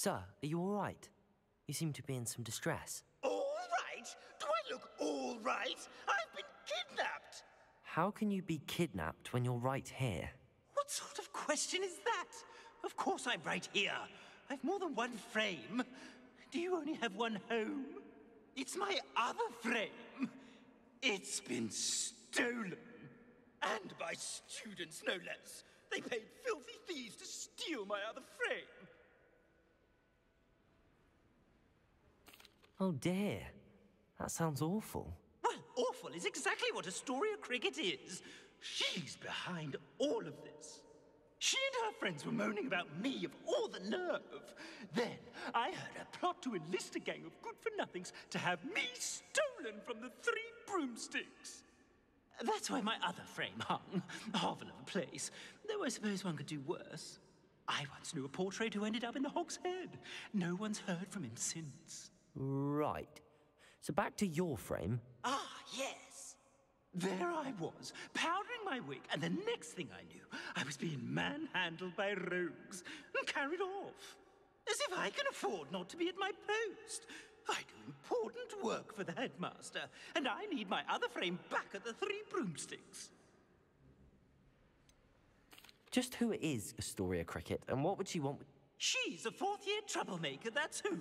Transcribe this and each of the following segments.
Sir, are you all right? You seem to be in some distress. All right? Do I look all right? I've been kidnapped! How can you be kidnapped when you're right here? What sort of question is that? Of course I'm right here. I've more than one frame. Do you only have one home? It's my other frame. It's been stolen. And by students, no less. They paid filthy thieves to steal my other frame. Oh dear. That sounds awful. Well, awful is exactly what Astoria Cricket is. She's behind all of this. She and her friends were moaning about me of all the nerve. Then I heard a plot to enlist a gang of good-for-nothings to have me stolen from the Three Broomsticks. That's why my other frame hung. Harvel of a place. Though I suppose one could do worse. I once knew a portrait who ended up in the Hog's Head. No one's heard from him since. Right. So back to your frame. Ah, yes. There I was, powdering my wig, and the next thing I knew, I was being manhandled by rogues and carried off. As if I can afford not to be at my post. I do important work for the headmaster, and I need my other frame back at the Three Broomsticks. Just who is Astoria Cricket, and what would she want with... She's a fourth-year troublemaker, that's who.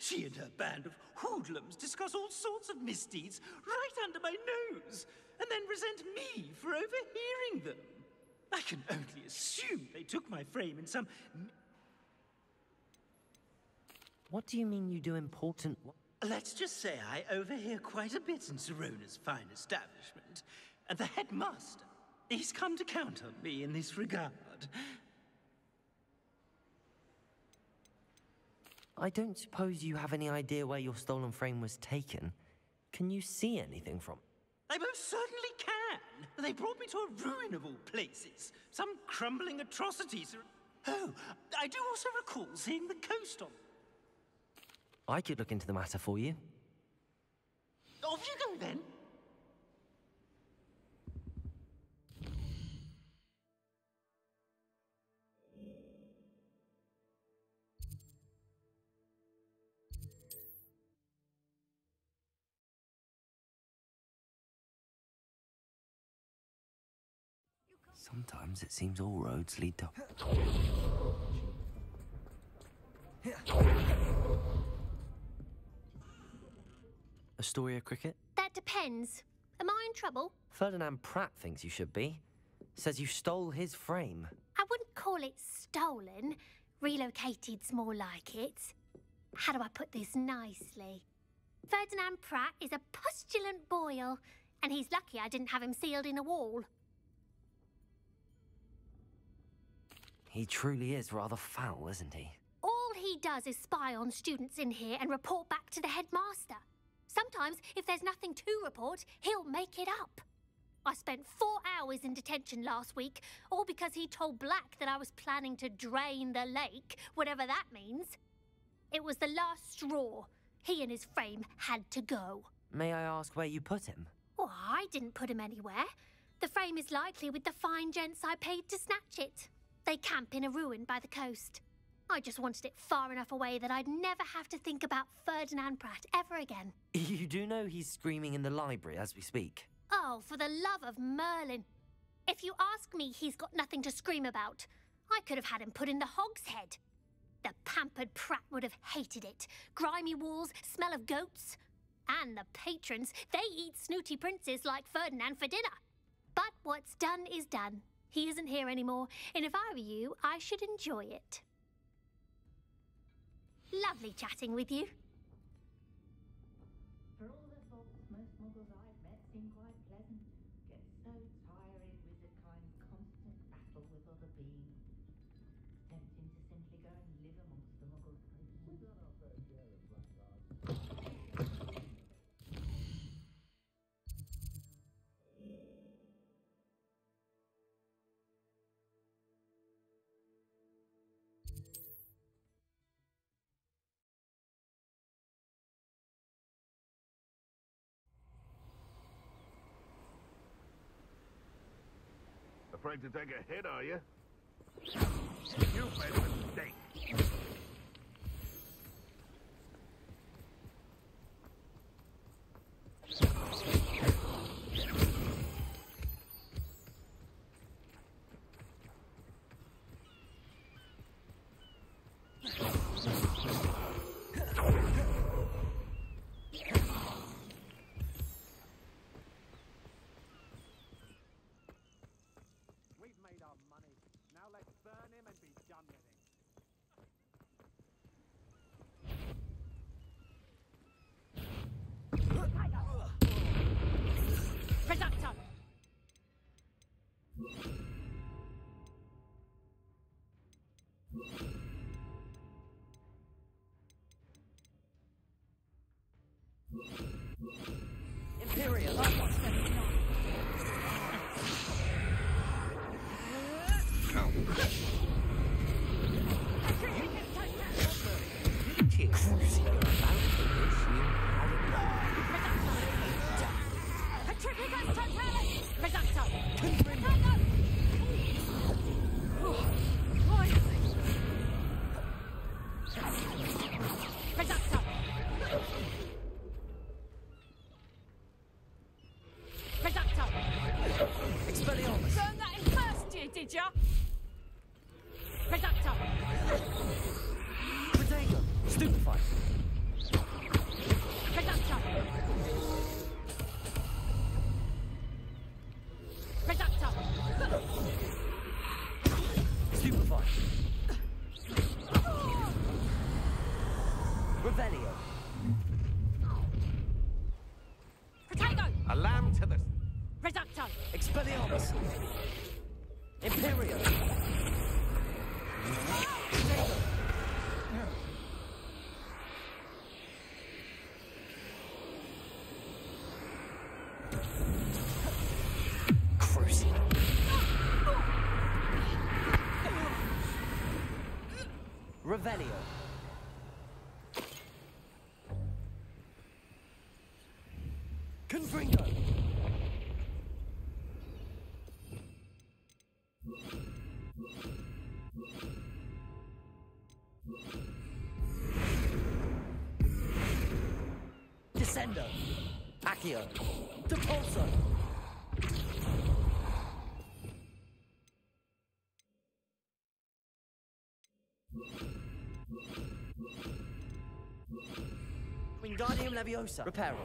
She and her band of hoodlums discuss all sorts of misdeeds right under my nose, and then resent me for overhearing them. I can only assume they took my frame in some... What do you mean you do important work? Let's just say I overhear quite a bit in Serona's fine establishment. And the headmaster, he's come to count on me in this regard. I don't suppose you have any idea where your stolen frame was taken. Can you see anything from it? I most certainly can. They brought me to a ruin of all places. Some crumbling atrocities. Oh, I do also recall seeing the ghost on it. I could look into the matter for you. Off you go, then. Sometimes it seems all roads lead to... Astoria Cricket? That depends. Am I in trouble? Ferdinand Pratt thinks you should be. Says you stole his frame. I wouldn't call it stolen. Relocated's more like it. How do I put this nicely? Ferdinand Pratt is a postulant boil, and he's lucky I didn't have him sealed in a wall. He truly is rather foul, isn't he? All he does is spy on students in here and report back to the headmaster. Sometimes, if there's nothing to report, he'll make it up. I spent 4 hours in detention last week, all because he told Black that I was planning to drain the lake, whatever that means. It was the last straw. He and his frame had to go. May I ask where you put him? Oh, I didn't put him anywhere. The frame is likely with the fine gents I paid to snatch it. They camp in a ruin by the coast. I just wanted it far enough away that I'd never have to think about Ferdinand Pratt ever again. You do know he's screaming in the library as we speak. Oh, for the love of Merlin. If you ask me, he's got nothing to scream about. I could have had him put in the Hog's Head. The pampered Pratt would have hated it. Grimy walls, smell of goats. And the patrons, they eat snooty princes like Ferdinand for dinner. But what's done is done. He isn't here anymore, and if I were you, I should enjoy it. Lovely chatting with you. For all the folks most models I've met seem quite pleasant, get so tiring with the kind constant battle with other beings. Tempting to simply go and live amongst the muggles. We've done our fair share of blackguards. Afraid to take a hit, are you? You've made a mistake. Revelio. Confringo. Descender. Accio. Depulso. Guardium Leviosa. Reparo.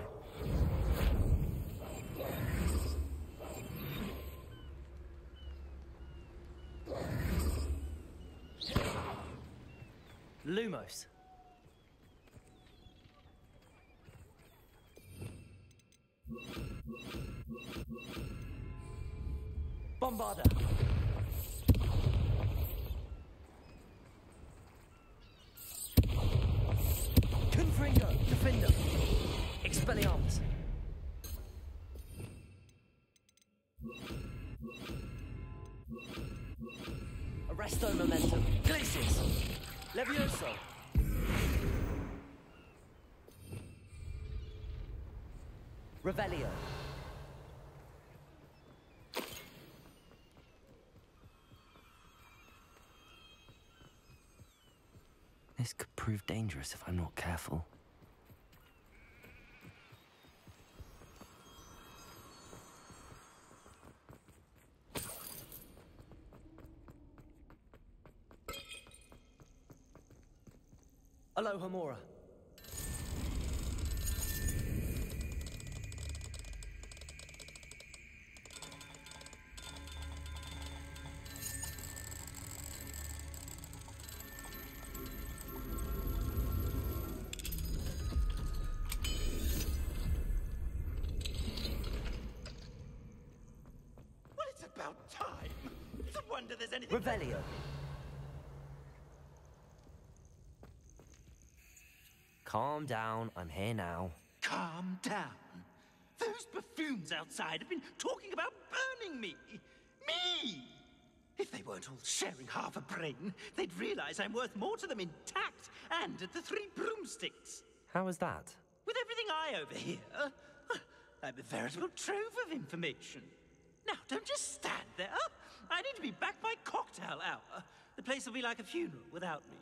Lumos. Bombarder. Confringo, Defender, Expelliarmus. Arresto Momentum, Glacius, Levioso. Revelio. This could prove dangerous if I'm not careful. Alohomora. Revelio. Calm down, I'm here now. Calm down? Those buffoons outside have been talking about burning me! Me! If they weren't all sharing half a brain, they'd realize I'm worth more to them intact and at the Three Broomsticks. How is that? With everything I overhear, I'm a veritable trove of information. Now, don't just stand there. I need to be back by cocktail hour. The place will be like a funeral without me.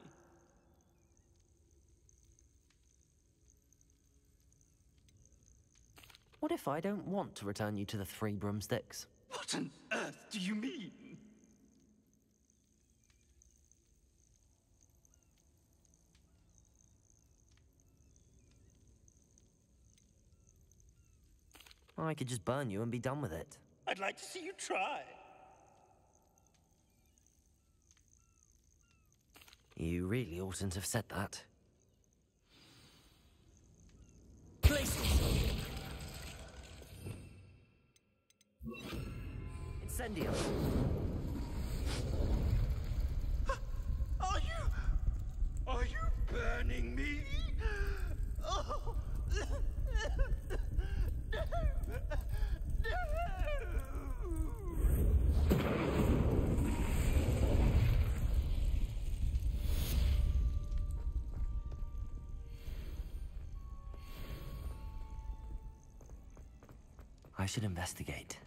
What if I don't want to return you to the Three Broomsticks? What on earth do you mean? I could just burn you and be done with it. I'd like to see you try. You really oughtn't have said that. Places! Incendio! Are you burning me? Oh. I should investigate.